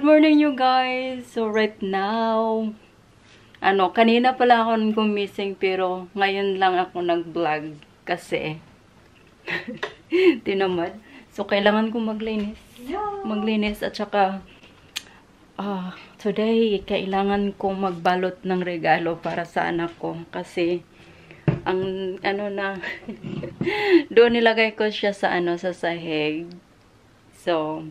Good morning, you guys! So, right now, kanina pala akong gumising pero ngayon lang ako nag-vlog kasi tinamad. So, kailangan kong maglinis. Maglinis at saka today, kailangan kong magbalot ng regalo para sa anak ko kasi ang doon nilagay ko siya sa sa sahig. So,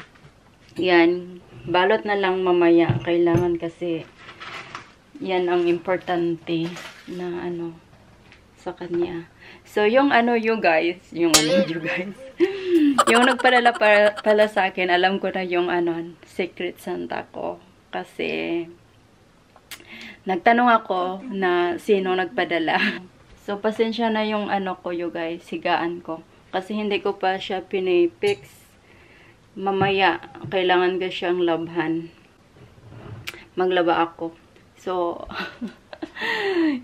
yan. Balot na lang mamaya. Kailangan kasi yan ang importante na sa kanya. So, yung you guys. Yung nagpadala pala sa akin, alam ko na yung Secret Santa ko. Kasi, nagtanong ako na sino nagpadala. So, pasensya na yung ko, you guys. Sigaan ko. Kasi hindi ko pa siya pinipix. Mamaya, kailangan ko siyang labhan. Maglaba ako. So,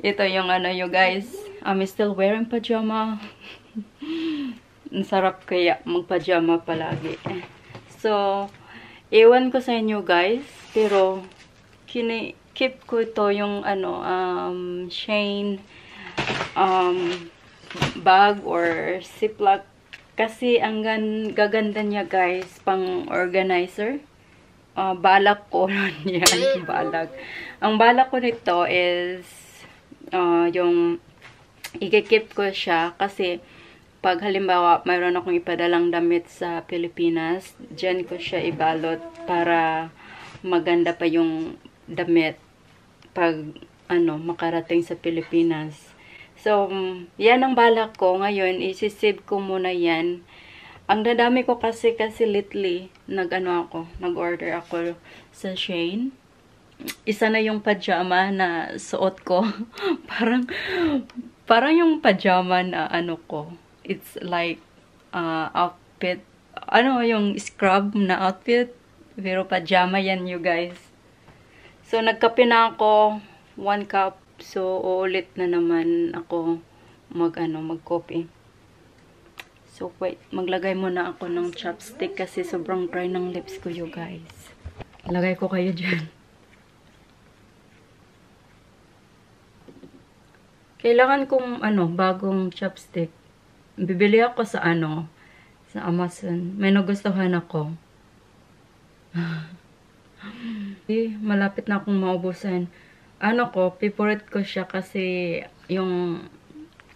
ito yung you guys. I'm still wearing pajama. Ang sarap kaya magpajama palagi. So, ewan ko sa inyo guys. Pero, keep ko ito yung Shein bag or ziplock. Kasi ang gaganda niya guys, pang organizer. Balak ko ron yan. Balak. Ang balak ko nito is yung i-keep ko siya kasi pag halimbawa mayroon akong ipadalang damit sa Pilipinas, dyan ko siya ibalot para maganda pa yung damit pag makarating sa Pilipinas. So, yan ang balak ko. Ngayon, isi-save ko muna yan. Ang dadami ko kasi lately, nag-order ako sa Shein. Isa na yung pajama na suot ko. parang yung pajama na ko. It's like, outfit. Yung scrub na outfit. Pero pajama yan, you guys. So, nagkape na ako. 1 cup. So, uulit na naman ako mag-copy. So, wait. Maglagay muna ako ng chapstick kasi sobrang dry ng lips ko, you guys. Lagay ko kayo dyan. Kailangan kong, bagong chapstick. Bibili ako sa, sa Amazon. May nagustuhan ako. Malapit na akong maubusan. Favorite ko siya kasi yung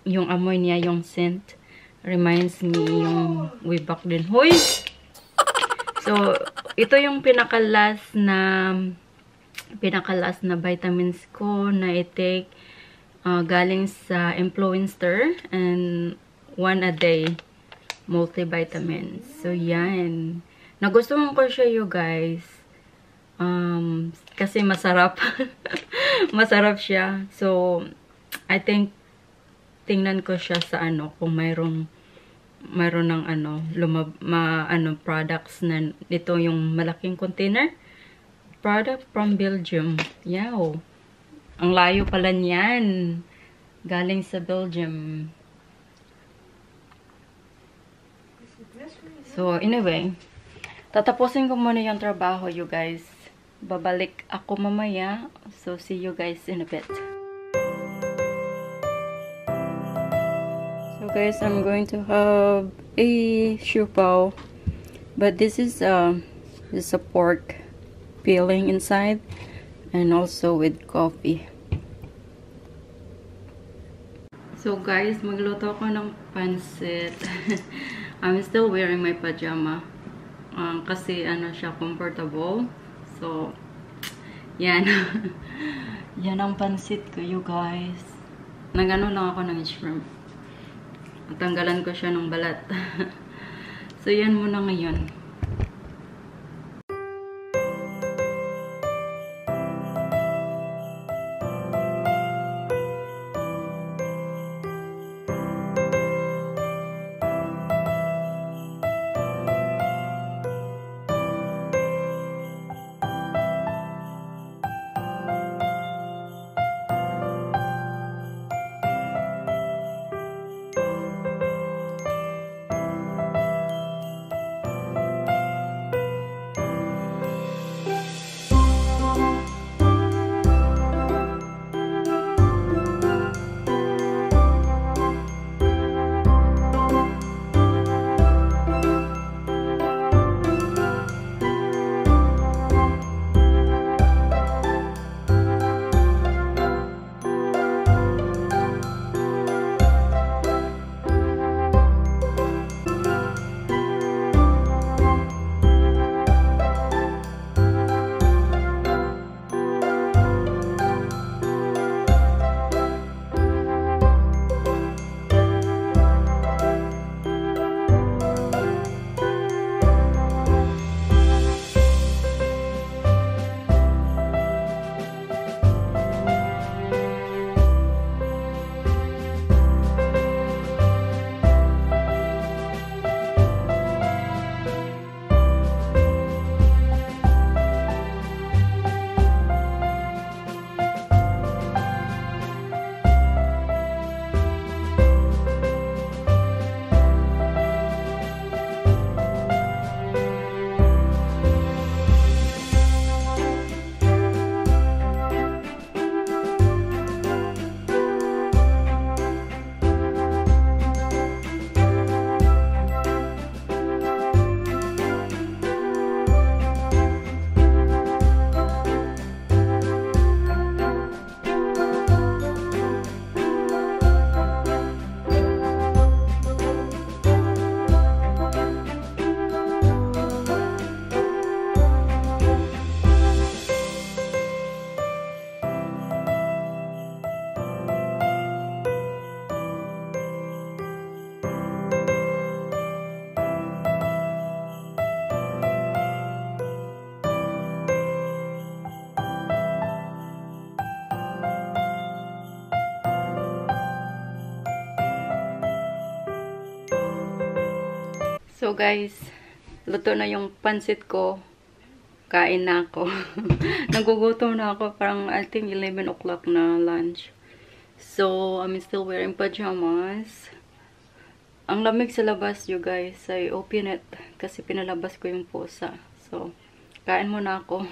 amoy niya, yung scent, reminds me yung way back din. Hoy! So, ito yung pinakalas na vitamins ko na i-take galing sa influencer and 1 a day multivitamins. So, yan. Nagustuhan ko siya, you guys. Kasi masarap. Masarap siya. So, I think, tingnan ko siya sa kung mayroon ng products na, dito yung malaking container. Product from Belgium. Yow. Ang layo pala niyan. Galing sa Belgium. So, anyway, tatapusin ko muna yung trabaho, you guys. Babalik ako mamaya. So, see you guys in a bit. So, guys, I'm going to have a siu pao. But this is a pork filling inside. And also with coffee. So, guys, magluto ako ng pancit. I'm still wearing my pajama. Kasi, siya, comfortable. So, yan. Yan ang pansit ko, you guys. Nagano lang ako ng shrimp. Tanggalan ko siya ng balat. So, yan muna ngayon. So guys, luto na yung pansit ko. Kain na ako. Nagugutom na ako. Parang I think 11 o'clock na lunch. So, I'm still wearing pajamas. Ang lamig sa labas, you guys. I open it kasi pinalabas ko yung pusa. So, kain muna ako.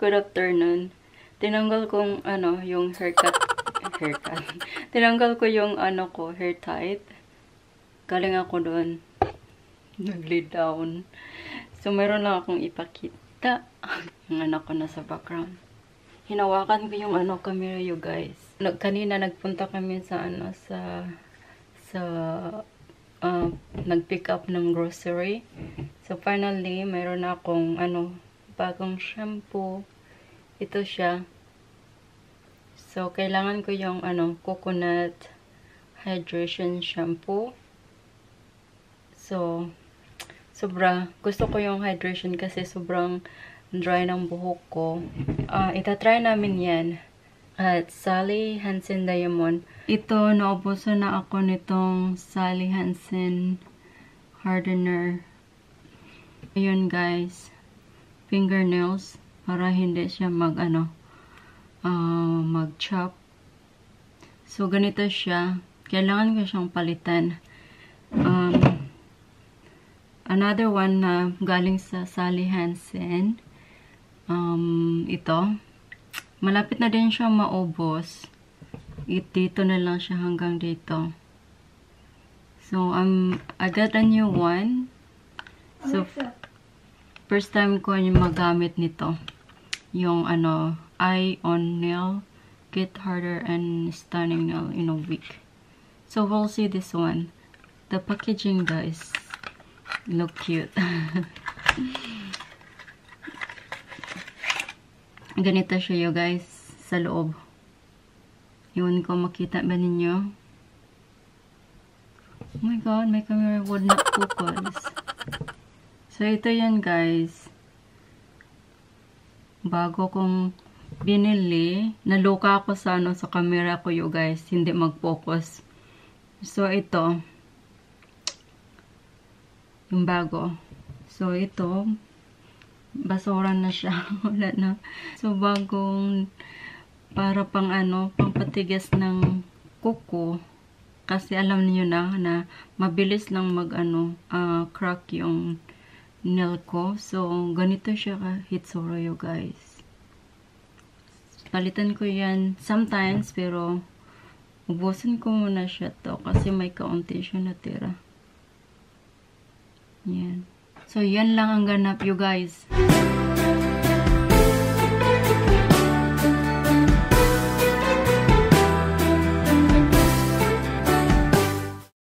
Good afternoon. Tinanggal kong ano, yung haircut. Tinanggal ko yung ano ko, hair tight. Galing ako doon. Nag-lay down. So, meron lang akong ipakita. Yung anak ko nasa background. Hinawakan ko yung ano, camera, you guys. Kanina, nagpunta kami sa ano, sa nag-pick up ng grocery. So, finally, meron akong ano, bagong shampoo. Ito siya. So, kailangan ko yung ano, coconut hydration shampoo. So, sobra. Gusto ko yung hydration kasi sobrang dry ng buhok ko. Itatry namin yan at Sally Hansen Diamond. Ito, naubusan na ako nitong Sally Hansen Hardener. Ayun guys. Fingernails para hindi siya mag-chop. So, ganito siya. Kailangan ko siyang palitan. Another one na galing sa Sally Hansen. Ito. Malapit na din siya maubos. Dito na lang siya hanggang dito. So, I got a new one. So, first time ko yung magamit nito. Yung ano, Eye on Nail. Get Harder and Stunning Nail in a Week. So, we'll see this one. The packaging, guys. Look cute. Ganito siya, you guys. Sa loob. Yun ko, makita ba ninyo? Oh my god, my camera would not focus. So, ito yan guys. Bago kong binili, naluka ako sa, ano, sa camera ko you guys. Hindi mag-focus. So, ito. Yung bago. So, ito. Basura na siya. Wala na. So, bagong para pang ano, pang patigas ng kuko. Kasi alam niyo na mabilis lang mag-ano, crack yung nail ko. So, ganito siya ka-hitsura you guys. Palitan ko yan sometimes, pero ubusin ko muna siya to kasi may kaunti siya natira. Yan. So, yan lang ang ganap you guys.